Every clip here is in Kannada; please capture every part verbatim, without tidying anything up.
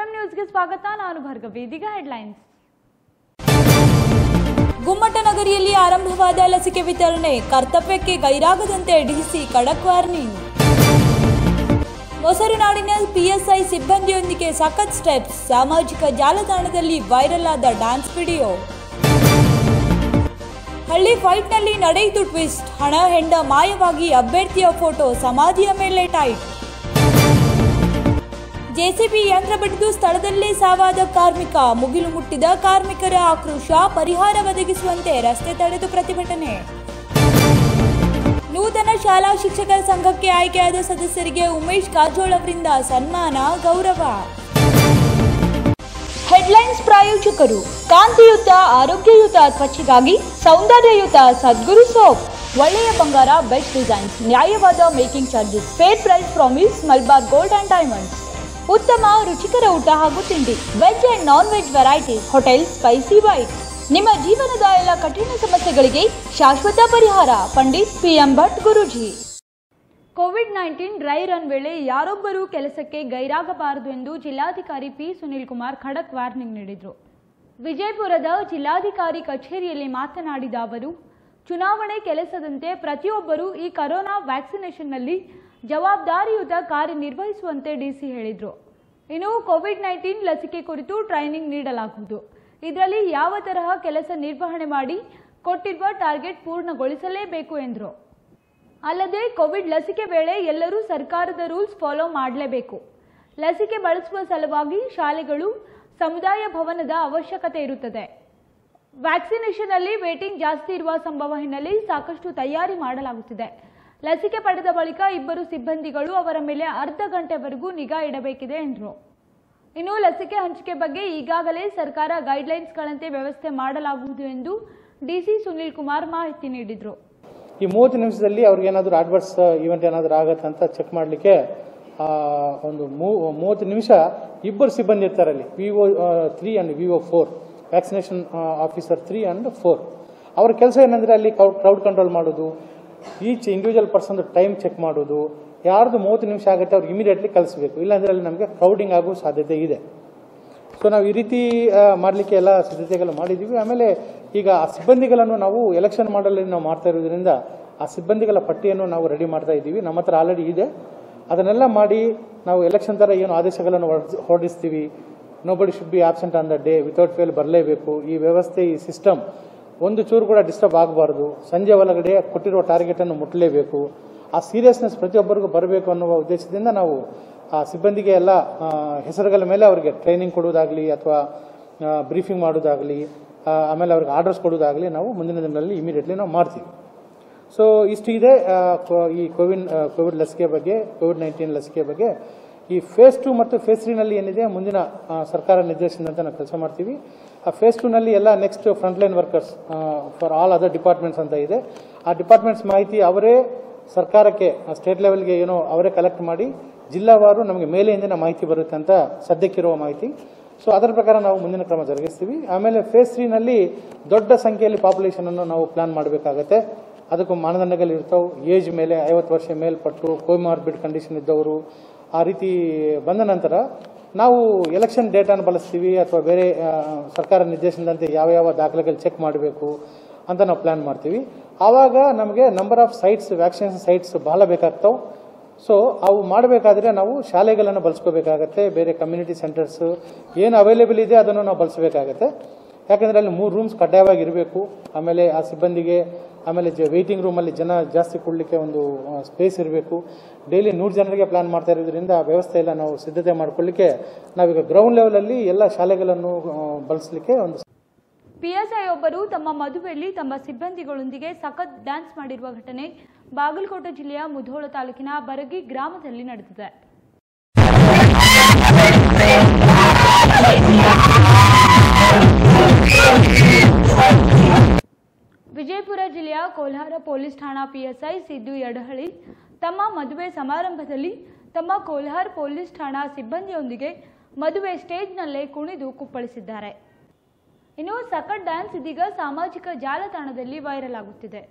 ಎಫ್ಎಂ ನ್ಯೂಸ್ಗೆ ಸ್ವಾಗತ. ನಾನು ಭಾರ್ಗವಿ. ಇದೀಗ ಹೆಡ್ಲೈನ್ಸ್. ಗುಮ್ಮಟನಗರಿಯಲ್ಲಿ ಆರಂಭವಾದ ಲಸಿಕೆ ವಿತರಣೆ, ಕರ್ತವ್ಯಕ್ಕೆ ಗೈರಾಗದಂತೆ ಡಿಸಿ ಖಡಕ್ ವಾರ್ನಿಂಗ್. ಮೊಸರುನಾಡಿನ ಪಿಎಸ್ಐ ಸಿಬ್ಬಂದಿಯೊಂದಿಗೆ ಸಖತ್ ಸ್ಟೆಪ್ಸ್. ಸಾಮಾಜಿಕ ಜಾಲತಾಣದಲ್ಲಿ ವೈರಲ್ ಆದ ಡ್ಯಾನ್ಸ್ ವಿಡಿಯೋ. ಹಳ್ಳಿ ಫೈಟ್ನಲ್ಲಿ ನಡೆಯಿತು ಟ್ವಿಸ್ಟ್. ಹಣ ಹೆಂಡ ಮಾಯವಾಗಿ ಅಭ್ಯರ್ಥಿಯ ಫೋಟೋ ಸಮಾಧಿಯ ಮೇಲೆ ಟೈಟ್. ಜೆಸಿಬಿ ಯಂತ್ರ ಬಡಿದು ಸ್ಥಳದಲ್ಲೇ ಸಾವಾದ ಕಾರ್ಮಿಕ. ಮುಗಿಲು ಮುಟ್ಟಿದ ಕಾರ್ಮಿಕರ ಆಕ್ರೋಶ. ಪರಿಹಾರ ಒದಗಿಸುವಂತೆ ರಸ್ತೆ ತಡೆದು ಪ್ರತಿಭಟನೆ. ನೂತನ ಶಾಲಾ ಶಿಕ್ಷಕರ ಸಂಘಕ್ಕೆ ಆಯ್ಕೆಯಾದ ಸದಸ್ಯರಿಗೆ ಉಮೇಶ್ ಕಾರಜೋಳ ಅವರಿಂದ ಸನ್ಮಾನ ಗೌರವ. ಹೆಡ್ಲೈನ್ಸ್ ಪ್ರಾಯೋಜಕರು: ಕಾಂತಿಯುತ ಆರೋಗ್ಯಯುತ ತ್ವಚೆಗಾಗಿ ಸೌಂದರ್ಯಯುತ ಸದ್ಗುರು ಸೋಪ್. ಒಳ್ಳೆಯ ಬಂಗಾರ, ಬೆಸ್ಟ್ ಡಿಸೈನ್ಸ್, ನ್ಯಾಯವಾದ making charges, fair price promise, Malabar gold and diamonds. ಉತ್ತಮ ರುಚಿಕರ ಊಟ ಹಾಗೂ ತಿಂಡಿ, veg and non veg variety, hotel spicy white. ನಿಮ್ಮ ಜೀವನದ ಎಲ್ಲ ಕಠಿಣ ಸಮಸ್ಯೆಗಳಿಗೆ ಶಾಶ್ವತ ಪರಿಹಾರ, Pandit P M Bhat Guruji. Covid ಹತ್ತೊಂಬತ್ತು ಡ್ರೈ ರನ್ ವೇಳೆ ಯಾರೊಬ್ಬರೂ ಕೆಲಸಕ್ಕೆ ಗೈರಾಗಬಾರದು ಎಂದು ಜಿಲ್ಲಾಧಿಕಾರಿ ಪಿ ಸುನೀಲ್ ಕುಮಾರ್ ಖಡಕ್ ವಾರ್ನಿಂಗ್ ನೀಡಿದರು. ವಿಜಯಪುರದ ಜಿಲ್ಲಾಧಿಕಾರಿ ಕಚೇರಿಯಲ್ಲಿ ಮಾತನಾಡಿದ ಅವರು, ಚುನಾವಣೆ ಕೆಲಸದಂತೆ ಪ್ರತಿಯೊಬ್ಬರೂ ಈ ಕರೋನಾ ವ್ಯಾಕ್ಸಿನೇಷನ್ನಲ್ಲಿ ಜವಾಬ್ದಾರಿಯುತ ಕಾರ್ಯನಿರ್ವಹಿಸುವಂತೆ ಡಿಸಿ ಹೇಳಿದರು. ಇನ್ನು ಕೋವಿಡ್ ಹತ್ತೊಂಬತ್ತು ಲಸಿಕೆ ಕುರಿತು ಟ್ರೈನಿಂಗ್ ನೀಡಲಾಗುವುದು. ಇದರಲ್ಲಿ ಯಾವ ತರಹ ಕೆಲಸ ನಿರ್ವಹಣೆ ಮಾಡಿ ಕೊಟ್ಟಿರುವ ಟಾರ್ಗೆಟ್ ಪೂರ್ಣಗೊಳಿಸಲೇಬೇಕು ಎಂದರು. ಅಲ್ಲದೆ ಕೋವಿಡ್ ಲಸಿಕೆ ವೇಳೆ ಎಲ್ಲರೂ ಸರ್ಕಾರದ ರೂಲ್ಸ್ ಫಾಲೋ ಮಾಡಲೇಬೇಕು. ಲಸಿಕೆ ಬಳಸುವ ಸಲುವಾಗಿ ಶಾಲೆಗಳು, ಸಮುದಾಯ ಭವನದ ಅವಶ್ಯಕತೆ ಇರುತ್ತದೆ. ವ್ಯಾಕ್ಸಿನೇಷನ್ನಲ್ಲಿ ವೇಟಿಂಗ್ ಜಾಸ್ತಿ ಇರುವ ಸಂಭವ ಹಿನ್ನೆಲೆ ಸಾಕಷ್ಟು ತಯಾರಿ ಮಾಡಲಾಗುತ್ತಿದೆ. ಲಸಿಕೆ ಪಡೆದ ಬಳಿಕ ಇಬ್ಬರು ಸಿಬ್ಬಂದಿಗಳು ಅವರ ಮೇಲೆ ಅರ್ಧ ಗಂಟೆವರೆಗೂ ನಿಗಾ ಇಡಬೇಕಿದೆ ಎಂದರು. ಇನ್ನು ಲಸಿಕೆ ಹಂಚಿಕೆ ಬಗ್ಗೆ ಈಗಾಗಲೇ ಸರ್ಕಾರ ಗೈಡ್ಲೈನ್ಸ್ಗಳಂತೆ ವ್ಯವಸ್ಥೆ ಮಾಡಲಾಗುವುದು ಎಂದು ಡಿಸಿ ಸುನೀಲ್ ಕುಮಾರ್ ಮಾಹಿತಿ ನೀಡಿದರು. ಈ ಮೂವತ್ತು ನಿಮಿಷದಲ್ಲಿ ಅವ್ರಿಗೇನಾದರೂ ಅಡ್ವರ್ಸ್ ಈವೆಂಟ್ ಏನಾದರೂ ಆಗುತ್ತೆ ಅಂತ ಚೆಕ್ ಮಾಡಲಿಕ್ಕೆ ಒಂದು ಮೂವತ್ತು ನಿಮಿಷ ಇಬ್ಬರು ಸಿಬ್ಬಂದಿ ಇರ್ತಾರೆ. ಅಲ್ಲಿ VO three and VO four, vaccination officer three and four. ಅವ್ರ ಕೆಲಸ ಏನಂದರೆ ಅಲ್ಲಿ ಕ್ರೌಡ್ ಕಂಟ್ರೋಲ್ ಮಾಡೋದು, each individual person time check ಮಾಡೋದು. ಯಾರ್ದು ಮೂವತ್ತು ನಿಮಿಷ ಆಗುತ್ತೆ ಅವ್ರಿಗೆ ಇಮಿಡಿಯೇಟ್ಲಿ ಕಳಿಸಬೇಕು, ಇಲ್ಲಾಂದರೆ ಅಲ್ಲಿ ನಮಗೆ ಕ್ರೌಡಿಂಗ್ ಆಗೋ ಸಾಧ್ಯತೆ ಇದೆ. ಸೊ ನಾವು ಈ ರೀತಿ ಮಾಡಲಿಕ್ಕೆ ಎಲ್ಲ ಸಿದ್ಧತೆಗಳು ಮಾಡಿದ್ದೀವಿ. ಆಮೇಲೆ ಈಗ ಆ ಸಿಬ್ಬಂದಿಗಳನ್ನು ನಾವು ಎಲೆಕ್ಷನ್ ಮಾಡಲು ನಾವು ಮಾಡ್ತಾ ಇರೋದ್ರಿಂದ ಆ ಸಿಬ್ಬಂದಿಗಳ ಪಟ್ಟಿಯನ್ನು ನಾವು ರೆಡಿ ಮಾಡ್ತಾ ಇದ್ದೀವಿ. ನಮ್ಮ ಹತ್ರ ಆಲ್ರೆಡಿ ಇದೆ. ಅದನ್ನೆಲ್ಲ ಮಾಡಿ ನಾವು ಎಲೆಕ್ಷನ್ ಥರ ಏನು ಆದೇಶಗಳನ್ನು ಹೊರಡಿಸ್ತೀವಿ. Nobody should be absent on the day, without fail ಬರಲೇಬೇಕು. ಈ ವ್ಯವಸ್ಥೆ, ಈ ಸಿಸ್ಟಮ್ ಒಂದು ಚೂರು ಕೂಡ ಡಿಸ್ಟರ್ಬ್ ಆಗಬಾರ್ದು. ಸಂಜೆ ಒಳಗಡೆ ಕೊಟ್ಟಿರುವ ಟಾರ್ಗೆಟನ್ನು ಮುಟ್ಟಲೇಬೇಕು. ಆ ಸೀರಿಯಸ್ನೆಸ್ ಪ್ರತಿಯೊಬ್ಬರಿಗೂ ಬರಬೇಕು ಅನ್ನುವ ಉದ್ದೇಶದಿಂದ ನಾವು ಆ ಸಿಬ್ಬಂದಿಗೆ ಎಲ್ಲ ಹೆಸರುಗಳ ಮೇಲೆ ಅವರಿಗೆ ಟ್ರೈನಿಂಗ್ ಕೊಡೋದಾಗಲಿ ಅಥವಾ ಬ್ರೀಫಿಂಗ್ ಮಾಡೋದಾಗಲಿ, ಆಮೇಲೆ ಅವ್ರಿಗೆ ಆರ್ಡರ್ಸ್ ಕೊಡೋದಾಗಲಿ ನಾವು ಮುಂದಿನ ದಿನಗಳಲ್ಲಿ ಇಮಿಡಿಯೇಟ್ಲಿ ನಾವು ಮಾಡ್ತೀವಿ. ಸೊ ಇಷ್ಟು ಇದೆ ಈ ಕೋವಿಡ್ ಕೋವಿಡ್ ಲಸಿಕೆ ಬಗ್ಗೆ, ಕೋವಿಡ್ ನೈನ್ಟೀನ್ ಲಸಿಕೆ ಬಗ್ಗೆ. ಈ ಫೇಸ್ ಟು ಮತ್ತು ಫೇಸ್ ತ್ರೀನಲ್ಲಿ ಏನಿದೆ ಮುಂದಿನ ಸರ್ಕಾರ ನಿರ್ದೇಶನದಂತೆ ನಾವು ಕೆಲಸ ಮಾಡ್ತೀವಿ. ಆ ಫೇಸ್ ಟೂನಲ್ಲಿ ಎಲ್ಲ next frontline workers for all other departments ಅಂತ ಇದೆ. ಆ ಡಿಪಾರ್ಟ್ಮೆಂಟ್ಸ್ ಮಾಹಿತಿ ಅವರೇ ಸರ್ಕಾರಕ್ಕೆ ಸ್ಟೇಟ್ ಲೆವೆಲ್ಗೆ ಏನೋ ಅವರೇ ಕಲೆಕ್ಟ್ ಮಾಡಿ ಜಿಲ್ಲಾವಾರು ನಮಗೆ ಮೇಲೆಯಿಂದಿನ ಮಾಹಿತಿ ಬರುತ್ತೆ ಅಂತ ಸದ್ಯಕ್ಕಿರುವ ಮಾಹಿತಿ. ಸೊ ಅದರ ಪ್ರಕಾರ ನಾವು ಮುಂದಿನ ಕ್ರಮ ಜರುಗಿಸ್ತೀವಿ. ಆಮೇಲೆ ಫೇಸ್ ತ್ರೀನಲ್ಲಿ ದೊಡ್ಡ ಸಂಖ್ಯೆಯಲ್ಲಿ ಪಾಪ್ಯುಲೇಷನನ್ನು ನಾವು ಪ್ಲಾನ್ ಮಾಡಬೇಕಾಗತ್ತೆ. ಅದಕ್ಕೂ ಮಾನದಂಡಗಳಿರ್ತಾವೆ. ಏಜ್ ಮೇಲೆ, ಐವತ್ತು ವರ್ಷ ಮೇಲ್ಪಟ್ಟು, ಕೋಮಾರ್ಬಿಡ್ ಕಂಡೀಷನ್ ಇದ್ದವರು, ಆ ರೀತಿ ಬಂದ ನಂತರ ನಾವು ಎಲೆಕ್ಷನ್ ಡೇಟಾನ ಬಳಸ್ತೀವಿ ಅಥವಾ ಬೇರೆ ಸರ್ಕಾರ ನಿರ್ದೇಶನದಂತೆ ಯಾವ ಯಾವ ದಾಖಲೆಗಳು ಚೆಕ್ ಮಾಡಬೇಕು ಅಂತ ನಾವು ಪ್ಲಾನ್ ಮಾಡ್ತೀವಿ. ಆವಾಗ ನಮಗೆ number of sites, vaccination sites ಬಹಳ ಬೇಕಾಗ್ತವೆ. ಸೊ ಅವು ಮಾಡಬೇಕಾದ್ರೆ ನಾವು ಶಾಲೆಗಳನ್ನು ಬಳಸ್ಕೋಬೇಕಾಗತ್ತೆ. ಬೇರೆ ಕಮ್ಯುನಿಟಿ ಸೆಂಟರ್ಸ್ ಏನು ಅವೈಲೇಬಲ್ ಇದೆ ಅದನ್ನು ನಾವು ಬಳಸಬೇಕಾಗತ್ತೆ. ಯಾಕೆಂದರೆ ಅಲ್ಲಿ ಮೂರು ರೂಮ್ಸ್ ಕಡ್ಡಾಯವಾಗಿ ಇರಬೇಕು. ಆಮೇಲೆ ಆ ಸಿಬ್ಬಂದಿಗೆ ಆಮೇಲೆ ವೆಯ್ಟಿಂಗ್ ರೂಮಲ್ಲಿ ಜನ ಜಾಸ್ತಿ ಕೊಡಲಿಕ್ಕೆ ಒಂದು ಸ್ಪೇಸ್ ಇರಬೇಕು. ಡೈಲಿ ನೂರು ಜನರಿಗೆ ಪ್ಲಾನ್ ಮಾಡ್ತಾ ಇರೋದ್ರಿಂದ ಆ ವ್ಯವಸ್ಥೆ ಎಲ್ಲ ನಾವು ಸಿದ್ಧತೆ ಮಾಡಿಕೊಳ್ಳಲಿಕ್ಕೆ ನಾವೀಗ ಗ್ರೌಂಡ್ ಲೆವೆಲಲ್ಲಿ ಎಲ್ಲ ಶಾಲೆಗಳನ್ನು ಬಳಸಲಿಕ್ಕೆ ಒಂದು ಪಿಎಸ್ಐ ಒಬ್ಬರು ತಮ್ಮ ಮದುವೆಯಲ್ಲಿ ತಮ್ಮ ಸಿಬ್ಬಂದಿಗಳೊಂದಿಗೆ ಸಖತ್ ಡ್ಯಾನ್ಸ್ ಮಾಡಿರುವ ಘಟನೆ ಬಾಗಲಕೋಟೆ ಜಿಲ್ಲೆಯ ಮುಧೋಳ ತಾಲೂಕಿನ ಬರಗಿ ಗ್ರಾಮದಲ್ಲಿ ನಡೆದಿದೆ. ವಿಜಯಪುರ ಜಿಲ್ಲೆಯ ಕೋಲಾರ ಪೊಲೀಸ್ ಠಾಣಾ ಪಿಎಸ್ಐ ಸಿದ್ದು ಯಡಹಳ್ಳಿ ತಮ್ಮ ಮದುವೆ ಸಮಾರಂಭದಲ್ಲಿ ತಮ್ಮ ಕೋಲಾರ ಪೊಲೀಸ್ ಠಾಣಾ ಸಿಬ್ಬಂದಿಯೊಂದಿಗೆ ಮದುವೆ ಸ್ಟೇಜ್ನಲ್ಲೇ ಕುಣಿದು ಕುಪ್ಪಳಿಸಿದ್ದಾರೆ. ಇನ್ನು ಸಖತ್ ಡ್ಯಾನ್ಸ್ ಇದೀಗ ಸಾಮಾಜಿಕ ಜಾಲತಾಣದಲ್ಲಿ ವೈರಲ್ ಆಗುತ್ತಿದೆ.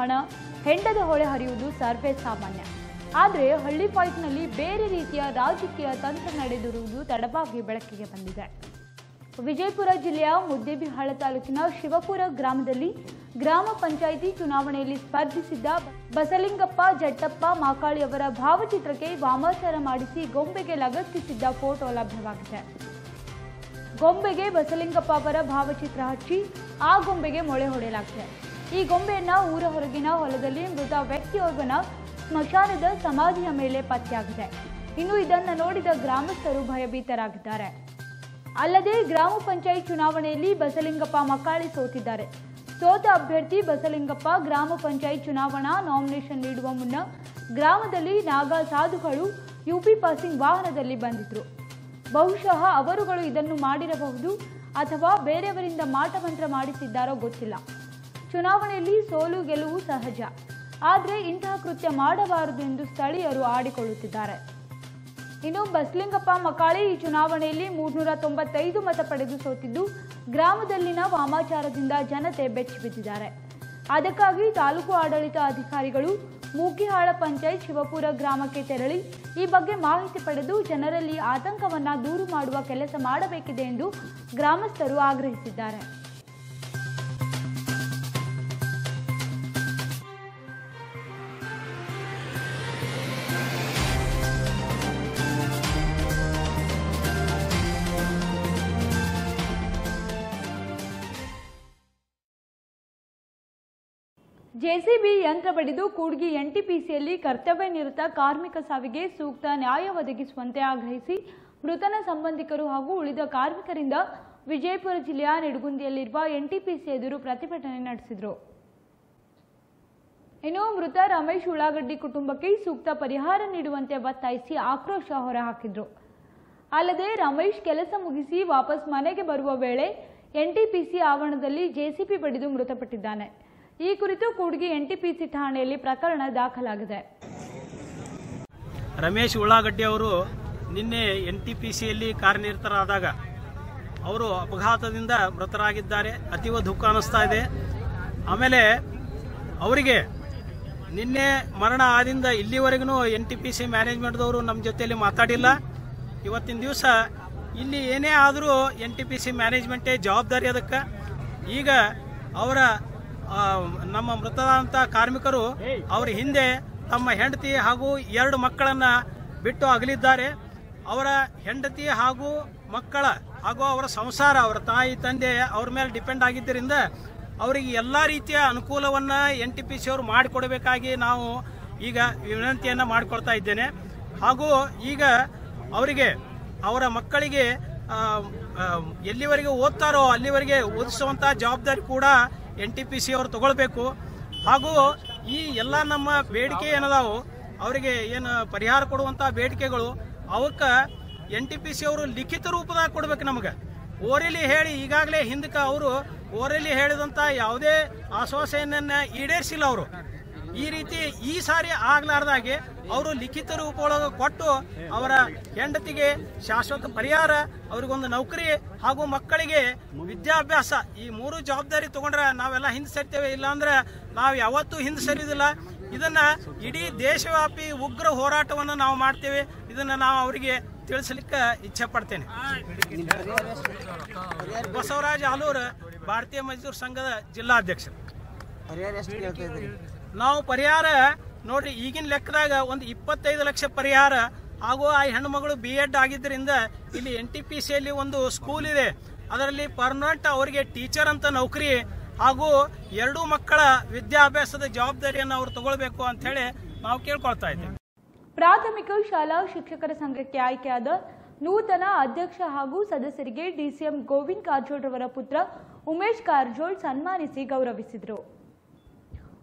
ಹಣ, ಹೆಂಡದ ಹೊಳೆ ಹರಿಯುವುದು ಸರ್ವೇ ಸಾಮಾನ್ಯ. ಆದರೆ ಹಳ್ಳಿ ಪಾಯಿಂಟ್ನಲ್ಲಿ ಬೇರೆ ರೀತಿಯ ರಾಜಕೀಯ ತಂತ್ರ ನಡೆದಿರುವುದು ತಡವಾಗಿ ಬೆಳಕಿಗೆ ಬಂದಿದೆ. ವಿಜಯಪುರ ಜಿಲ್ಲೆಯ ಮುದ್ದೇಬಿಹಾಳ ತಾಲೂಕಿನ ಶಿವಪುರ ಗ್ರಾಮದಲ್ಲಿ ಗ್ರಾಮ ಪಂಚಾಯಿತಿ ಚುನಾವಣೆಯಲ್ಲಿ ಸ್ಪರ್ಧಿಸಿದ್ದ ಬಸಲಿಂಗಪ್ಪ ಜಟ್ಟಪ್ಪ ಮಾಕಾಳಿಯವರ ಭಾವಚಿತ್ರಕ್ಕೆ ವಾಮಾಚಾರ ಮಾಡಿಸಿ ಗೊಂಬೆಗೆ ಲಗತ್ತಿಸಿದ್ದ ಫೋಟೋ ಲಭ್ಯವಾಗಿದೆ. ಗೊಂಬೆಗೆ ಬಸಲಿಂಗಪ್ಪ ಅವರ ಭಾವಚಿತ್ರ ಹಚ್ಚಿ ಆ ಗೊಂಬೆಗೆ ಮೊಳೆ ಹೊಡೆಯಲಾಗಿದೆ. ಈ ಗೊಂಬೆಯನ್ನು ಊರ ಹೊರಗಿನ ಹೊಲದಲ್ಲಿ ಮೃತ ವ್ಯಕ್ತಿಯೋರ್ವನ ಸ್ಮಶಾನದ ಸಮಾಧಿಯ ಮೇಲೆ ಪತ್ತೆಯಾಗಿದೆ. ಇನ್ನು ಇದನ್ನು ನೋಡಿದ ಗ್ರಾಮಸ್ಥರು ಭಯಭೀತರಾಗಿದ್ದಾರೆ. ಅಲ್ಲದೆ ಗ್ರಾಮ ಪಂಚಾಯತ್ ಚುನಾವಣೆಯಲ್ಲಿ ಬಸಲಿಂಗಪ್ಪ ಮಕಾಳಿ ಸೋತಿದ್ದಾರೆ. ಸೋತ ಅಭ್ಯರ್ಥಿ ಬಸಲಿಂಗಪ್ಪ ಗ್ರಾಮ ಪಂಚಾಯತ್ ಚುನಾವಣಾ ನಾಮಿನೇಷನ್ ನೀಡುವ ಮುನ್ನ ಗ್ರಾಮದಲ್ಲಿ ನಾಗಾ ಸಾಧುಗಳು ಯುಪಿ ಪಾಸಿಂಗ್ ವಾಹನದಲ್ಲಿ ಬಂದಿದ್ರು. ಬಹುಶಃ ಅವರುಗಳು ಇದನ್ನು ಮಾಡಿರಬಹುದು ಅಥವಾ ಬೇರೆಯವರಿಂದ ಮಾಟಮಂತ್ರ ಮಾಡಿಸಿದ್ದಾರೋ ಗೊತ್ತಿಲ್ಲ. ಚುನಾವಣೆಯಲ್ಲಿ ಸೋಲು ಗೆಲುವು ಸಹಜ, ಆದರೆ ಇಂತಹ ಕೃತ್ಯ ಮಾಡಬಾರದು ಎಂದು ಸ್ಥಳೀಯರು ಆಡಿಕೊಳ್ಳುತ್ತಿದ್ದಾರೆ. ಇನ್ನು ಬಸಲಿಂಗಪ್ಪ ಮಕಾಳಿ ಈ ಚುನಾವಣೆಯಲ್ಲಿ ಮೂರ್ನೂರ ತೊಂಬತ್ತೈದು ಮತ ಪಡೆದು ಸೋತಿದ್ದು ಗ್ರಾಮದಲ್ಲಿನ ವಾಮಾಚಾರದಿಂದ ಜನತೆ ಬೆಚ್ಚಿಬಿದ್ದಿದ್ದಾರೆ. ಅದಕ್ಕಾಗಿ ತಾಲೂಕು ಆಡಳಿತ ಅಧಿಕಾರಿಗಳು ಮೂಕಿಹಾಳ ಪಂಚಾಯತ್ ಶಿವಪುರ ಗ್ರಾಮಕ್ಕೆ ತೆರಳಿ ಈ ಬಗ್ಗೆ ಮಾಹಿತಿ ಪಡೆದು ಜನರಲ್ಲಿ ಆತಂಕವನ್ನು ದೂರು ಮಾಡುವ ಕೆಲಸ ಮಾಡಬೇಕಿದೆ ಎಂದು ಗ್ರಾಮಸ್ಥರು ಆಗ್ರಹಿಸಿದ್ದಾರೆ. ಜೆಸಿಬಿ ಯಂತ್ರ ಬಡಿದು ಕೂಡ್ಗಿ ಎನ್ಟಿಪಿಸಿಯಲ್ಲಿ ಕರ್ತವ್ಯ ನಿರತ ಕಾರ್ಮಿಕ ಸಾವಿಗೆ ಸೂಕ್ತ ನ್ಯಾಯ ಒದಗಿಸುವಂತೆ ಆಗ್ರಹಿಸಿ ಮೃತನ ಸಂಬಂಧಿಕರು ಹಾಗೂ ಉಳಿದ ಕಾರ್ಮಿಕರಿಂದ ವಿಜಯಪುರ ಜಿಲ್ಲೆಯ ನಿಡಗುಂದಿಯಲ್ಲಿರುವ ಎನ್ಟಿಪಿಸಿ ಎದುರು ಪ್ರತಿಭಟನೆ ನಡೆಸಿದರು. ಇನ್ನು ಮೃತ ರಮೇಶ್ ಉಳ್ಳಾಗಡ್ಡಿ ಕುಟುಂಬಕ್ಕೆ ಸೂಕ್ತ ಪರಿಹಾರ ನೀಡುವಂತೆ ಒತ್ತಾಯಿಸಿ ಆಕ್ರೋಶ ಹೊರಹಾಕಿದ್ರು. ಅಲ್ಲದೆ ರಮೇಶ್ ಕೆಲಸ ಮುಗಿಸಿ ವಾಪಸ್ ಮನೆಗೆ ಬರುವ ವೇಳೆ ಎನ್ಟಿಪಿಸಿ ಆವರಣದಲ್ಲಿ ಜೆಸಿಬಿ ಬಡಿದು ಮೃತಪಟ್ಟಿದ್ದಾನೆ. ಈ ಕುರಿತು ಕೂಡ್ಗಿ ಎನ್ಟಿಪಿಸಿ ಠಾಣೆಯಲ್ಲಿ ಪ್ರಕರಣ ದಾಖಲಾಗಿದೆ. ರಮೇಶ್ ಉಳ್ಳಾಗಡ್ಡಿ ಅವರು ನಿನ್ನೆ ಎನ್ಟಿಪಿಸಿಯಲ್ಲಿ ಕಾರ್ಯನಿರತರಾದಾಗ ಅವರು ಅಪಘಾತದಿಂದ ಮೃತರಾಗಿದ್ದಾರೆ. ಅತೀವ ದುಃಖ ಅನಿಸ್ತಾ ಇದೆ. ಆಮೇಲೆ ಅವರಿಗೆ ನಿನ್ನೆ ಮರಣ ಆದಿಂದ ಇಲ್ಲಿವರೆಗೂ ಎನ್ಟಿಪಿಸಿ ಮ್ಯಾನೇಜ್ಮೆಂಟ್ದವರು ನಮ್ಮ ಜೊತೆಯಲ್ಲಿ ಮಾತಾಡಿಲ್ಲ. ಇವತ್ತಿನ ದಿವಸ ಇಲ್ಲಿ ಏನೇ ಆದರೂ ಎನ್ಟಿಪಿಸಿ ಮ್ಯಾನೇಜ್ಮೆಂಟೇ ಜವಾಬ್ದಾರಿ. ಅದಕ್ಕೆ ಈಗ ಅವರ ನಮ್ಮ ಮೃತದಂಥ ಕಾರ್ಮಿಕರು ಅವರ ಹಿಂದೆ ತಮ್ಮ ಹೆಂಡತಿ ಹಾಗೂ ಎರಡು ಮಕ್ಕಳನ್ನು ಬಿಟ್ಟು ಅಗಲಿದ್ದಾರೆ. ಅವರ ಹೆಂಡತಿ ಹಾಗೂ ಮಕ್ಕಳ ಹಾಗೂ ಅವರ ಸಂಸಾರ, ಅವರ ತಾಯಿ ತಂದೆ ಅವ್ರ ಮೇಲೆ ಡಿಪೆಂಡ್ ಆಗಿದ್ದರಿಂದ ಅವರಿಗೆ ಎಲ್ಲ ರೀತಿಯ ಅನುಕೂಲವನ್ನು ಎನ್ ಟಿ ಪಿ ಸಿ ಅವರು ಮಾಡಿಕೊಡಬೇಕಾಗಿ ನಾವು ಈಗ ವಿನಂತಿಯನ್ನು ಮಾಡಿಕೊಳ್ತಾ ಇದ್ದೇನೆ. ಹಾಗೂ ಈಗ ಅವರಿಗೆ ಅವರ ಮಕ್ಕಳಿಗೆ ಎಲ್ಲಿವರೆಗೆ ಓದ್ತಾರೋ ಅಲ್ಲಿವರೆಗೆ ಓದಿಸುವಂಥ ಜವಾಬ್ದಾರಿ ಕೂಡ ಎನ್ ಟಿ ಪಿ ಸಿ ಅವರು ತಗೊಳ್ಬೇಕು. ಹಾಗೂ ಈ ಎಲ್ಲ ನಮ್ಮ ಬೇಡಿಕೆ ಏನದಾವು ಅವರಿಗೆ ಏನು ಪರಿಹಾರ ಕೊಡುವಂಥ ಬೇಡಿಕೆಗಳು ಅವಕ್ಕೆ ಎನ್ ಟಿ ಪಿ ಸಿ ಅವರು ಲಿಖಿತ ರೂಪದಾಗ ಕೊಡಬೇಕು. ನಮಗೆ ಓರೆಲಿ ಹೇಳಿ ಈಗಾಗಲೇ ಹಿಂದಕ್ಕೆ ಅವರು ಓರೆಲಿ ಹೇಳಿದಂಥ ಯಾವುದೇ ಆಶ್ವಾಸನೆಯನ್ನು ಈಡೇರಿಸಿಲ್ಲ ಅವರು. ಈ ರೀತಿ ಈ ಸಾರಿ ಆಗಲಾರ್ದಾಗೆ ಅವರು ಲಿಖಿತ ರೂಪದೊಳಗೆ ಕೊಟ್ಟು ಅವರ ಹೆಂಡತಿಗೆ ಶಾಶ್ವತ ಪರಿಹಾರ, ಅವರಿಗೊಂದು ನೌಕರಿ ಹಾಗೂ ಮಕ್ಕಳಿಗೆ ವಿದ್ಯಾಭ್ಯಾಸ, ಈ ಮೂರು ಜವಾಬ್ದಾರಿ ತಗೊಂಡ್ರೆ ನಾವೆಲ್ಲ ಹಿಂದೆ ಸರಿತೇವೆ, ಇಲ್ಲಾಂದ್ರೆ ನಾವು ಯಾವತ್ತೂ ಹಿಂದೆ ಸರಿಯೋದಿಲ್ಲ. ಇದನ್ನು ಇಡೀ ದೇಶವ್ಯಾಪಿ ಉಗ್ರ ಹೋರಾಟವನ್ನು ನಾವು ಮಾಡ್ತೇವೆ. ಇದನ್ನು ನಾವು ಅವರಿಗೆ ತಿಳಿಸ್ಲಿಕ್ಕೆ ಇಚ್ಛೆ ಪಡ್ತೇನೆ. ಬಸವರಾಜ್ ಆಲೂರು, ಭಾರತೀಯ ಮಜ್ದೂರ್ ಸಂಘದ ಜಿಲ್ಲಾಧ್ಯಕ್ಷರು. ನಾವು ಪರಿಹಾರ ನೋಡ್ರಿ, ಈಗಿನ ಲೆಕ್ಕದಾಗ ಒಂದು ಇಪ್ಪತ್ತೈದು ಲಕ್ಷ ಪರಿಹಾರ. ಹಾಗೂ ಆ ಹೆಣ್ಣುಮಗಳು ಬಿ ಎಡ್ ಆಗಿದ್ದರಿಂದ ಇಲ್ಲಿ ಎನ್ ಟಿ ಪಿ ಸಿಯಲ್ಲಿ ಒಂದು ಸ್ಕೂಲ್ ಇದೆ, ಅದರಲ್ಲಿ ಪರ್ಮನೆಂಟ್ ಅವರಿಗೆ ಟೀಚರ್ ಅಂತ ನೌಕರಿ ಹಾಗೂ ಎರಡೂ ಮಕ್ಕಳ ವಿದ್ಯಾಭ್ಯಾಸದ ಜವಾಬ್ದಾರಿಯನ್ನು ಅವರು ತಗೊಳ್ಬೇಕು ಅಂತ ಹೇಳಿ ನಾವು ಕೇಳ್ಕೊಳ್ತಾ ಇದ್ದೇವೆ. ಪ್ರಾಥಮಿಕ ಶಾಲಾ ಶಿಕ್ಷಕರ ಸಂಘಕ್ಕೆ ಆಯ್ಕೆಯಾದ ನೂತನ ಅಧ್ಯಕ್ಷ ಹಾಗೂ ಸದಸ್ಯರಿಗೆ ಡಿಸಿಎಂ ಗೋವಿಂದ್ ಕಾರಜೋಳ್ ರವರ ಪುತ್ರ ಉಮೇಶ್ ಕಾರಜೋಳ್ ಸನ್ಮಾನಿಸಿ ಗೌರವಿಸಿದರು.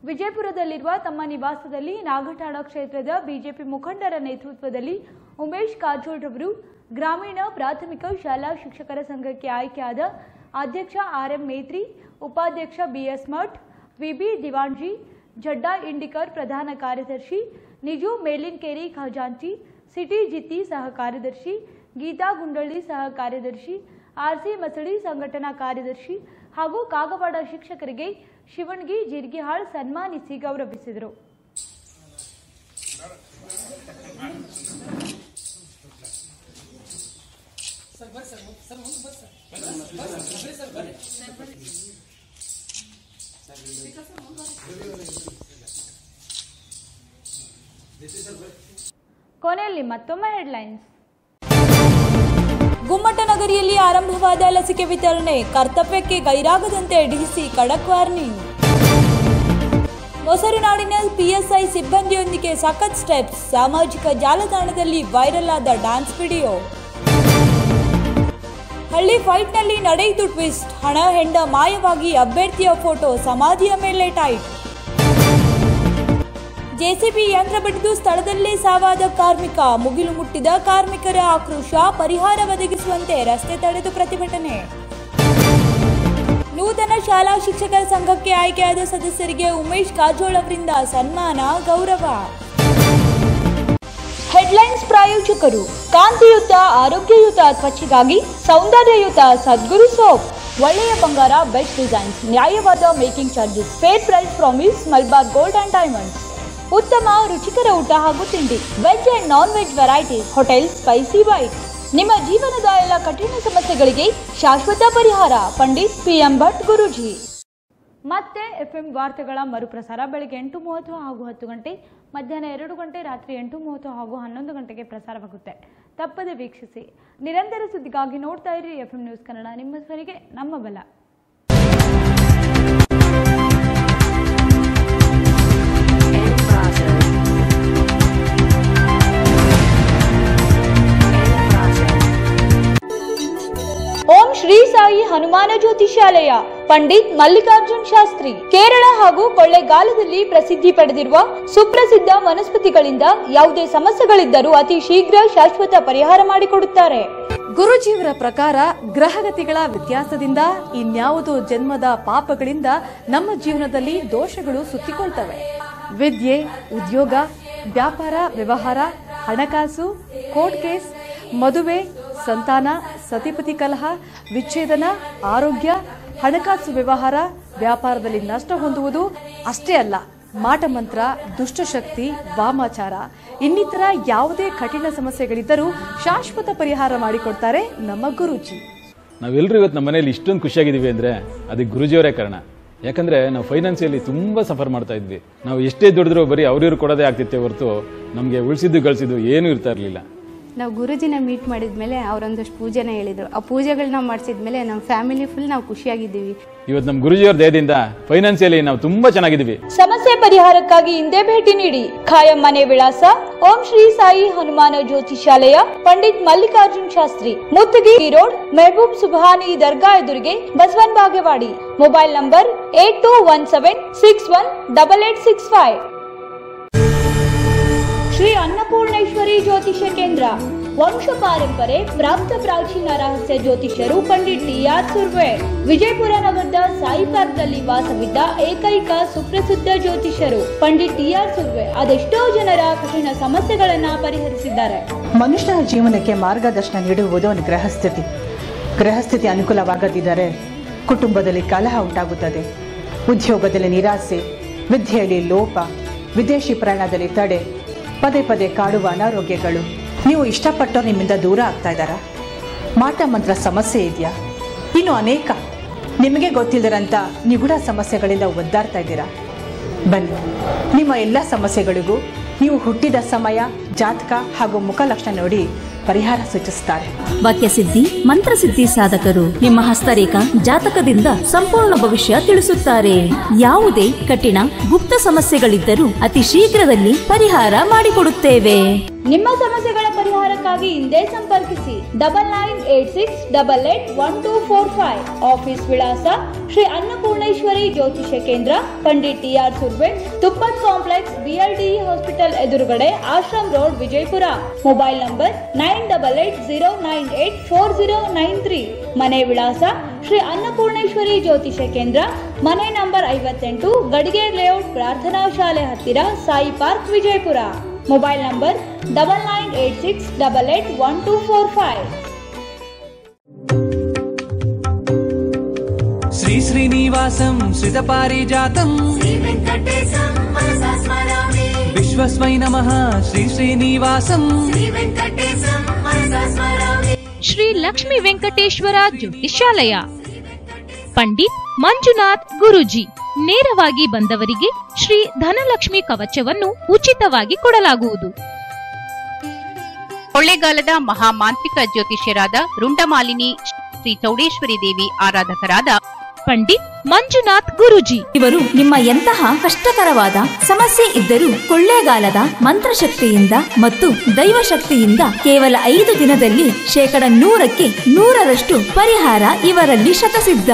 ವಿಜಯಪುರದಲ್ಲಿರುವ ತಮ್ಮ ನಿವಾಸದಲ್ಲಿ ನಾಗಠಾಣ ಕ್ಷೇತ್ರದ ಬಿಜೆಪಿ ಮುಖಂಡರ ನೇತೃತ್ವದಲ್ಲಿ ಉಮೇಶ್ ಕಾರಜೋಳ್ ರವರು ಗ್ರಾಮೀಣ ಪ್ರಾಥಮಿಕ ಶಾಲಾ ಶಿಕ್ಷಕರ ಸಂಘಕ್ಕೆ ಆಯ್ಕೆಯಾದ ಅಧ್ಯಕ್ಷ ಆರ್ಎಂ ಮೇತ್ರಿ, ಉಪಾಧ್ಯಕ್ಷ ಬಿಎಸ್ ಮಠ್, ವಿಬಿ ದಿವಾಣ್ಜಿ, ಜಡ್ಡಾ ಇಂಡಿಕರ್ ಪ್ರಧಾನ ಕಾರ್ಯದರ್ಶಿ, ನಿಜು ಮೇಲಿನ್ಕೇರಿ ಖಜಾಂಚಿ, ಸಿಟಿ ಜಿತ್ತಿ ಸಹ ಕಾರ್ಯದರ್ಶಿ, ಗೀತಾ ಗುಂಡಳ್ಳಿ ಸಹ ಕಾರ್ಯದರ್ಶಿ, ಆರ್ಸಿ ಮಸಳಿ ಸಂಘಟನಾ ಕಾರ್ಯದರ್ಶಿ ಹಾಗೂ ಕಾಗವಾಡ ಶಿಕ್ಷಕರಿಗೆ ಶಿವಣಗಿ ಜಿರ್ಗಿಹಾಳ್ ಸನ್ಮಾನಿಸಿ ಗೌರವಿಸಿದರು. ಕೊನೆಯಲ್ಲಿ ಮತ್ತೊಮ್ಮೆ ಹೆಡ್ಲೈನ್ಸ್. ಗುಮ್ಮಟನಗರಿಯಲ್ಲಿ ಆರಂಭವಾದ ಲಸಿಕೆ ವಿತರಣೆ, ಕರ್ತವ್ಯಕ್ಕೆ ಗೈರಾಗದಂತೆ ಡಿಸಿ ಖಡಕ್ ವಾರ್ನಿಂಗ್. ಮೊಸರುನಾಡಿನ ಪಿಎಸ್ಐ ಸಿಬ್ಬಂದಿಯೊಂದಿಗೆ ಸಖತ್ ಸ್ಟೆಪ್ಸ್, ಸಾಮಾಜಿಕ ಜಾಲತಾಣದಲ್ಲಿ ವೈರಲ್ ಆದ ಡ್ಯಾನ್ಸ್ ವಿಡಿಯೋ. ಹಳ್ಳಿ ಫೈಟ್ನಲ್ಲಿ ನಡೆಯಿತು ಟ್ವಿಸ್ಟ್, ಹಣ ಹೆಂಡ ಮಾಯವಾಗಿ ಅಭ್ಯರ್ಥಿಯ ಫೋಟೋ ಸಮಾಧಿಯ ಮೇಲೆ ಟೈಟ್. ಜೆಸಿಬಿ ಯಂತ್ರ ಬಡಿದು ಸ್ಥಳದಲ್ಲೇ ಸಾವಾದ ಕಾರ್ಮಿಕ, ಮುಗಿಲು ಮುಟ್ಟಿದ ಕಾರ್ಮಿಕರ ಆಕ್ರೋಶ, ಪರಿಹಾರ ಒದಗಿಸುವಂತೆ ರಸ್ತೆ ತಡೆದು ಪ್ರತಿಭಟನೆ. ನೂತನ ಶಾಲಾ ಶಿಕ್ಷಕರ ಸಂಘಕ್ಕೆ ಆಯ್ಕೆಯಾದ ಸದಸ್ಯರಿಗೆ ಉಮೇಶ್ ಕಾಜೋಳ್ ಅವರಿಂದ ಸನ್ಮಾನ ಗೌರವ. ಹೆಡ್ಲೈನ್ಸ್ ಪ್ರಾಯೋಜಕರು ಕಾಂತಿಯುತ ಆರೋಗ್ಯಯುತ ತ್ವಚೆಗಾಗಿ ಸೌಂದರ್ಯಯುತ ಸದ್ಗುರು ಸೋಪ್, ಒಳ್ಳೆಯ ಬಂಗಾರ, ಬೆಸ್ಟ್ ಡಿಸೈನ್ಸ್, ನ್ಯಾಯವಾದ making charges, fair price promise, Malabar gold and diamonds, ಉತ್ತಮ ರುಚಿಕರ ಊಟ ಹಾಗೂ ತಿಂಡಿ, veg and non veg varieties, hotel spicy bite. ನಿಮ್ಮ ಜೀವನದ ಎಲ್ಲ ಕಠಿಣ ಸಮಸ್ಯೆಗಳಿಗೆ ಶಾಶ್ವತ ಪರಿಹಾರ, ಪಂಡಿತ್ ಪಿ ಎಂ ಭಟ್ ಗುರುಜಿ. ಮತ್ತೆ ಎಫ್ಎಂ ವಾರ್ತೆಗಳ ಮರುಪ್ರಸಾರ ಬೆಳಗ್ಗೆ ಎಂಟು ಮೂವತ್ತು ಹಾಗೂ ಹತ್ತು ಗಂಟೆ, ಮಧ್ಯಾಹ್ನ ಎರಡು ಗಂಟೆ, ರಾತ್ರಿ ಎಂಟು ಮೂವತ್ತು ಹಾಗೂ ಹನ್ನೊಂದು ಗಂಟೆಗೆ ಪ್ರಸಾರವಾಗುತ್ತೆ. ತಪ್ಪದೆ ವೀಕ್ಷಿಸಿ. ನಿರಂತರ ಸುದ್ದಿಗಾಗಿ ನೋಡ್ತಾ ಇರಿ ಎಫ್ಎಂ ನ್ಯೂಸ್ ಕನ್ನಡ, ನಿಮ್ಮ ಸ್ವರಿಗೆ ನಮ್ಮ ಬಲ. ಓಂ ಶ್ರೀ ಸಾಯಿ ಹನುಮಾನ ಜ್ಯೋತಿಷಾಲಯ, ಪಂಡಿತ್ ಮಲ್ಲಿಕಾರ್ಜುನ್ ಶಾಸ್ತ್ರಿ. ಕೇರಳ ಹಾಗೂ ಕೊಳ್ಳೆಗಾಲದಲ್ಲಿ ಪ್ರಸಿದ್ಧಿ ಪಡೆದಿರುವ ಸುಪ್ರಸಿದ್ಧ ವನಸ್ಪತಿಗಳಿಂದ ಯಾವುದೇ ಸಮಸ್ಯೆಗಳಿದ್ದರೂ ಅತಿ ಶೀಘ್ರ ಶಾಶ್ವತ ಪರಿಹಾರ ಮಾಡಿಕೊಡುತ್ತಾರೆ. ಗುರುಜಿಯವರ ಪ್ರಕಾರ ಗ್ರಹಗತಿಗಳ ವ್ಯತ್ಯಾಸದಿಂದ ಇನ್ಯಾವುದೋ ಜನ್ಮದ ಪಾಪಗಳಿಂದ ನಮ್ಮ ಜೀವನದಲ್ಲಿ ದೋಷಗಳು ಸುತ್ತಿಕೊಳ್ತವೆ. ವಿದ್ಯೆ, ಉದ್ಯೋಗ, ವ್ಯಾಪಾರ, ವ್ಯವಹಾರ, ಹಣಕಾಸು, ಕೋರ್ಟ್ ಕೇಸ್, ಮದುವೆ, ಸಂತಾನ, ಸತಿಪತಿ ಕಲಹ, ವಿಚ್ಛೇದನ, ಆರೋಗ್ಯ, ಹಣಕಾಸು ವ್ಯವಹಾರ, ವ್ಯಾಪಾರದಲ್ಲಿ ನಷ್ಟ ಹೊಂದುವುದು. ಅಷ್ಟೇ ಅಲ್ಲ, ಮಾಟಮಂತ್ರ, ದುಷ್ಟಶಕ್ತಿ, ವಾಮಾಚಾರ ಇನ್ನಿತರ ಯಾವುದೇ ಕಠಿಣ ಸಮಸ್ಯೆಗಳಿದ್ದರೂ ಶಾಶ್ವತ ಪರಿಹಾರ ಮಾಡಿಕೊಡ್ತಾರೆ ನಮ್ಮ ಗುರೂಜಿ. ನಾವೆಲ್ಲರೂ ಇವತ್ತು ನಮ್ಮ ಮನೆಯಲ್ಲಿ ಇಷ್ಟೊಂದು ಖುಷಿಯಾಗಿದ್ದೀವಿ ಅಂದರೆ ಅದಕ್ಕೆ ಗುರೂಜಿಯವರೇ ಕಾರಣ. ಯಾಕಂದರೆ ನಾವು ಫೈನಾನ್ಸಿಯಲ್ಲಿ ತುಂಬ ಸಫರ್ ಮಾಡ್ತಾ ಇದ್ವಿ. ನಾವು ಎಷ್ಟೇ ದುಡಿದ್ರೂ ಬರೀ ಅವ್ರಿವ್ರು ಕೊಡೋದೇ ಆಗ್ತಿತ್ತೆ ಹೊರತು ನಮಗೆ ಉಳಿಸಿದ್ದು ಗಳಿಸಿದ್ದು ಏನೂ ಇರ್ತಾ ಇರಲಿಲ್ಲ. ನಾವು ಗುರುಜಿನ ಮೀಟ್ ಮಾಡಿದ್ಮೇಲೆ ಅವರೊಂದಷ್ಟು ಪೂಜೆನ ಹೇಳಿದ್ರು. ಆ ಪೂಜೆಗಳನ್ನ ಮಾಡಿಸಿದ್ಮೇಲೆ ನಮ್ಮ ಫ್ಯಾಮಿಲಿ ಫುಲ್ ನಾವು ಖುಷಿಯಾಗಿದ್ದೀವಿ. ಇವತ್ತು ನಮ್ಮ ಗುರುಜಿಯವರ ದಯದಿಂದ ಫೈನಾನ್ಸಿಯಲಿ ನಾವು ತುಂಬಾ ಚೆನ್ನಾಗಿದ್ದೀವಿ. ಸಮಸ್ಯೆ ಪರಿಹಾರಕ್ಕಾಗಿ ಹಿಂದೆ ಭೇಟಿ ನೀಡಿ. ಖಾಯಂ ಮನೆ ವಿಳಾಸ ಓಂ ಶ್ರೀ ಸಾಯಿ ಹನುಮಾನ ಜ್ಯೋತಿಷಾಲಯ, ಪಂಡಿತ್ ಮಲ್ಲಿಕಾರ್ಜುನ್ ಶಾಸ್ತ್ರಿ, ಮುತ್ತಗಿ ರೋಡ್, ಮೆಹಬೂಬ್ ಸುಭಾನಿ ದರ್ಗಾ ಎದುರಿಗೆ, Basavan Bagewadi. Mobile number eight two one seven six one double eight six five. Shri Annapoorneshwari ಜ್ಯೋತಿಷ ಕೇಂದ್ರ, ವಂಶ ಪಾರಂಪರೆ ಪ್ರಾಪ್ತ ಪ್ರಾಚೀನ ರಹಸ್ಯ ಜ್ಯೋತಿಷ್ಯರು ಪಂಡಿತ್ ಟಿಆರ್ ಸುರ್ವೆ. ವಿಜಯಪುರ ನಗರದ ಸಾಯಿ ಪಾರ್ಕ್ನಲ್ಲಿ ವಾಸವಿದ್ದ ಏಕೈಕ ಸುಪ್ರಸಿದ್ಧ ಜ್ಯೋತಿಷ್ಯರು ಪಂಡಿತ್ ಟಿಆರ್ ಸುರ್ವೆ ಅದೆಷ್ಟೋ ಜನರ ಕಠಿಣ ಸಮಸ್ಯೆಗಳನ್ನ ಪರಿಹರಿಸಿದ್ದಾರೆ. ಮನುಷ್ಯನ ಜೀವನಕ್ಕೆ ಮಾರ್ಗದರ್ಶನ ನೀಡುವುದು ಒಂದು ಗ್ರಹಸ್ಥಿತಿ. ಗ್ರಹಸ್ಥಿತಿ ಅನುಕೂಲವಾಗದಿದ್ದರೆ ಕುಟುಂಬದಲ್ಲಿ ಕಲಹ ಉಂಟಾಗುತ್ತದೆ, ಉದ್ಯೋಗದಲ್ಲಿ ನಿರಾಸೆ, ವಿದ್ಯೆಯಲ್ಲಿ ಲೋಪ, ವಿದೇಶಿ ಪ್ರಯಾಣದಲ್ಲಿ ತಡೆ, ಪದೇ ಪದೇ ಕಾಡುವ ಅನಾರೋಗ್ಯಗಳು. ನೀವು ಇಷ್ಟಪಟ್ಟೋ ನಿಮ್ಮಿಂದ ದೂರ ಆಗ್ತಾ ಇದ್ದಾರಾ? ಮಾಟ ಮಂತ್ರ ಸಮಸ್ಯೆ ಇದೆಯಾ? ಇನ್ನು ಅನೇಕ ನಿಮಗೆ ಗೊತ್ತಿಲ್ಲದಿರಂಥ ನಿಗೂಢ ಸಮಸ್ಯೆಗಳಿಂದ ಒದ್ದಾಡ್ತಾ ಇದ್ದೀರಾ? ಬನ್ನಿ, ನಿಮ್ಮ ಎಲ್ಲ ಸಮಸ್ಯೆಗಳಿಗೂ ನೀವು ಹುಟ್ಟಿದ ಸಮಯ, ಜಾತಕ ಹಾಗೂ ಮುಖಲಕ್ಷಣ ನೋಡಿ ಪರಿಹಾರ ಸೂಚಿಸುತ್ತಾರೆ. ವಾಕ್ಯಸಿದ್ಧಿ, ಮಂತ್ರಸಿದ್ಧಿ ಸಾಧಕರು ನಿಮ್ಮ ಹಸ್ತರೇಖ ಜಾತಕದಿಂದ ಸಂಪೂರ್ಣ ಭವಿಷ್ಯ ತಿಳಿಸುತ್ತಾರೆ. ಯಾವುದೇ ಕಠಿಣ ಗುಪ್ತ ಸಮಸ್ಯೆಗಳಿದ್ದರೂ ಅತಿ ಶೀಘ್ರದಲ್ಲಿ ಪರಿಹಾರ ಮಾಡಿಕೊಡುತ್ತೇವೆ. ನಿಮ್ಮ ಸಮಸ್ಯೆಗಳ ಪರಿಹಾರಕ್ಕಾಗಿ ಹಿಂದೆ ಸಂಪರ್ಕಿಸಿ. Double nine eight six double eight one two four five. Office ವಿಳಾಸ ಶ್ರೀ ಅನ್ನಪೂರ್ಣೇಶ್ವರಿ ಜ್ಯೋತಿಷ್ಯ ಕೇಂದ್ರ, Pandit T R Surve, Tuppat complex, B R D E hospital ಎದುರುಗಡೆ, Ashram road, Vijayapura. Mobile number nine double eight zero nine eight four zero nine three. ಮನೆ ವಿಳಾಸ ಶ್ರೀ ಅನ್ನಪೂರ್ಣೇಶ್ವರಿ ಜ್ಯೋತಿಷ್ಯ ಕೇಂದ್ರ, ಮನೆ ನಂಬರ್ ಐವತ್ತೆಂಟು, ಗಡಿಗೆ ಲೇಔಟ್ ಪ್ರಾರ್ಥನಾ ಶಾಲೆ ಹತ್ತಿರ, Sai park, Vijayapura. Mobile number double nine eight six double eight one two four five. श्री श्रीनिवासं श्रीत पारिजातं श्री वेंकटेशं मनसा स्मरामि विश्वस्मै नमः श्री श्रीनिवासं श्री वेंकटेशं मनसा स्मरामि श्री लक्ष्मी वेंकटेश्वर ज्योतिषालय पंडित ಮಂಜುನಾಥ್ ಗುರುಜಿ ನೇರವಾಗಿ ಬಂದವರಿಗೆ ಶ್ರೀ ಧನಲಕ್ಷ್ಮಿ ಕವಚವನ್ನು ಉಚಿತವಾಗಿ ಕೊಡಲಾಗುವುದು. ಕೊಳ್ಳೇಗಾಲದ ಮಹಾಮಾಂತ್ರಿಕ ಜ್ಯೋತಿಷ್ಯರಾದ ರುಂಡಮಾಲಿನಿ ಶ್ರೀ ಚೌಡೇಶ್ವರಿ ದೇವಿ ಆರಾಧಕರಾದ ಪಂಡಿತ್ ಮಂಜುನಾಥ್ ಗುರುಜಿ ಇವರು ನಿಮ್ಮ ಎಂತಹ ಕಷ್ಟಕರವಾದ ಸಮಸ್ಯೆ ಇದ್ದರೂ ಕೊಳ್ಳೇಗಾಲದ ಮಂತ್ರಶಕ್ತಿಯಿಂದ ಮತ್ತು ದೈವಶಕ್ತಿಯಿಂದ ಕೇವಲ ಐದು ದಿನದಲ್ಲಿ ಶೇಕಡ ನೂರಕ್ಕೆ ನೂರರಷ್ಟು ಪರಿಹಾರ ಇವರಲ್ಲಿ ಶತಸಿದ್ಧ.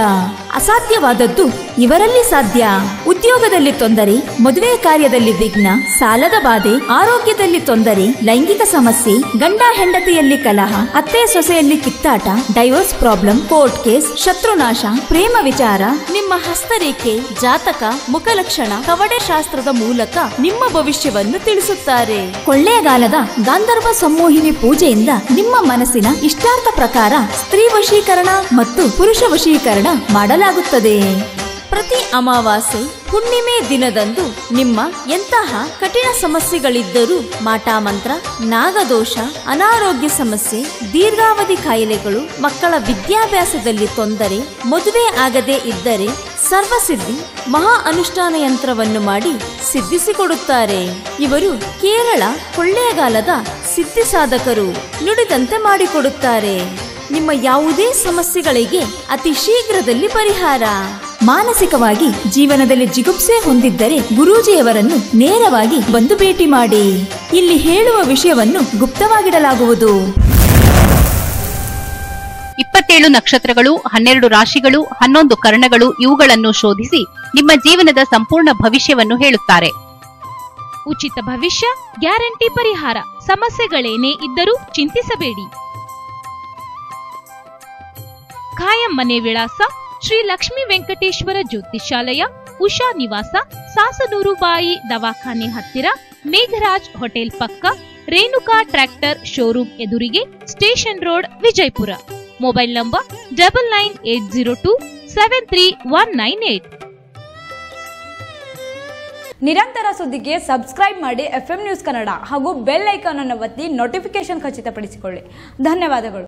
ಅಸಾಧ್ಯವಾದದ್ದು ಇವರಲ್ಲಿ ಸಾಧ್ಯ. ಉದ್ಯೋಗದಲ್ಲಿ ತೊಂದರೆ, ಮದುವೆ ಕಾರ್ಯದಲ್ಲಿ ವಿಘ್ನ, ಸಾಲದ ಬಾಧೆ, ಆರೋಗ್ಯದಲ್ಲಿ ತೊಂದರೆ, ಲೈಂಗಿಕ ಸಮಸ್ಯೆ, ಗಂಡ ಹೆಂಡತಿಯಲ್ಲಿ ಕಲಹ, ಅತ್ತೆ ಸೊಸೆಯಲ್ಲಿ ಕಿತ್ತಾಟ, ಡೈವೋರ್ಸ್ ಪ್ರಾಬ್ಲಮ್, ಕೋರ್ಟ್ ಕೇಸ್, ಶತ್ರುನಾಶ, ಪ್ರೇಮ ವಿಚಾರ, ನಿಮ್ಮ ಹಸ್ತರೇಖೆ, ಜಾತಕ, ಮುಖಲಕ್ಷಣ, ಕವಡೆ ಶಾಸ್ತ್ರದ ಮೂಲಕ ನಿಮ್ಮ ಭವಿಷ್ಯವನ್ನು ತಿಳಿಸುತ್ತಾರೆ. ಕೊಳ್ಳೇಗಾಲದ ಗಾಂಧರ್ವ ಸಂಮೋಹಿನಿ ಪೂಜೆಯಿಂದ ನಿಮ್ಮ ಮನಸ್ಸಿನ ಇಷ್ಟಾರ್ಥ ಪ್ರಕಾರ ಸ್ತ್ರೀ ವಶೀಕರಣ ಮತ್ತು ಪುರುಷ ವಶೀಕರಣ ಮಾಡಲಾಗುತ್ತದೆ. ಪ್ರತಿ ಅಮಾವಾಸ್ಯೆ ಹುಣ್ಣಿಮೆ ದಿನದಂದು ನಿಮ್ಮ ಎಂತಹ ಕಠಿಣ ಸಮಸ್ಯೆಗಳಿದ್ದರೂ ಮಾಟಮಂತ್ರ, ನಾಗದೋಷ, ಅನಾರೋಗ್ಯ ಸಮಸ್ಯೆ, ದೀರ್ಘಾವಧಿ ಕಾಯಿಲೆಗಳು, ಮಕ್ಕಳ ವಿದ್ಯಾಭ್ಯಾಸದಲ್ಲಿ ತೊಂದರೆ, ಮದುವೆ ಆಗದೇ ಇದ್ದರೆ ಸರ್ವಸಿದ್ಧಿ ಮಹಾ ಅನುಷ್ಠಾನ ಯಂತ್ರವನ್ನು ಮಾಡಿ ಸಿದ್ಧಿಸಿಕೊಡುತ್ತಾರೆ. ಇವರು ಕೇರಳ ಕೊಳ್ಳೇಗಾಲದ ಸಿದ್ಧಿ ಸಾಧಕರು, ನುಡಿದಂತೆ ಮಾಡಿಕೊಡುತ್ತಾರೆ. ನಿಮ್ಮ ಯಾವುದೇ ಸಮಸ್ಯೆಗಳಿಗೆ ಅತಿ ಶೀಘ್ರದಲ್ಲಿ ಪರಿಹಾರ. ಮಾನಸಿಕವಾಗಿ ಜೀವನದಲ್ಲಿ ಜಿಗುಪ್ಸೆ ಹೊಂದಿದ್ದರೆ ಗುರೂಜಿಯವರನ್ನು ನೇರವಾಗಿ ಬಂದು ಭೇಟಿ ಮಾಡಿ. ಇಲ್ಲಿ ಹೇಳುವ ವಿಷಯವನ್ನು ಗುಪ್ತವಾಗಿಡಲಾಗುವುದು. ಇಪ್ಪತ್ತೇಳು ನಕ್ಷತ್ರಗಳು, ಹನ್ನೆರಡು ರಾಶಿಗಳು, ಹನ್ನೊಂದು ಕರ್ಣಗಳು ಇವುಗಳನ್ನು ಶೋಧಿಸಿ ನಿಮ್ಮ ಜೀವನದ ಸಂಪೂರ್ಣ ಭವಿಷ್ಯವನ್ನು ಹೇಳುತ್ತಾರೆ. ಉಚಿತ ಭವಿಷ್ಯ ಗ್ಯಾರಂಟಿ ಪರಿಹಾರ. ಸಮಸ್ಯೆಗಳೇನೇ ಇದ್ದರೂ ಚಿಂತಿಸಬೇಡಿ. ಖಾಯಂ ಮನೆ ವಿಳಾಸ ಶ್ರೀ ಲಕ್ಷ್ಮೀ ವೆಂಕಟೇಶ್ವರ ಜ್ಯೋತಿಷಾಲಯ, ಉಷಾ ನಿವಾಸ, ಸಾಸನೂರು ಬಾಯಿ ದವಾಖಾನೆ ಹತ್ತಿರ, ಮೇಘರಾಜ್ ಹೋಟೆಲ್ ಪಕ್ಕ, ರೇಣುಕಾ ಟ್ರ್ಯಾಕ್ಟರ್ ಶೋರೂಮ್ ಎದುರಿಗೆ, station road, Vijayapura. Mobile number double nine eight zero two seven three one nine eight. ನಿರಂತರ ಸುದ್ದಿಗೆ ಸಬ್ಸ್ಕ್ರೈಬ್ ಮಾಡಿ ಎಫ್ ಎಂ ನ್ಯೂಸ್ ಕನ್ನಡ ಹಾಗೂ ಬೆಲ್ ಐಕಾನ್ ಅನ್ನು ಒತ್ತಿ ನೋಟಿಫಿಕೇಶನ್ ಖಚಿತಪಡಿಸಿಕೊಳ್ಳಿ. ಧನ್ಯವಾದಗಳು.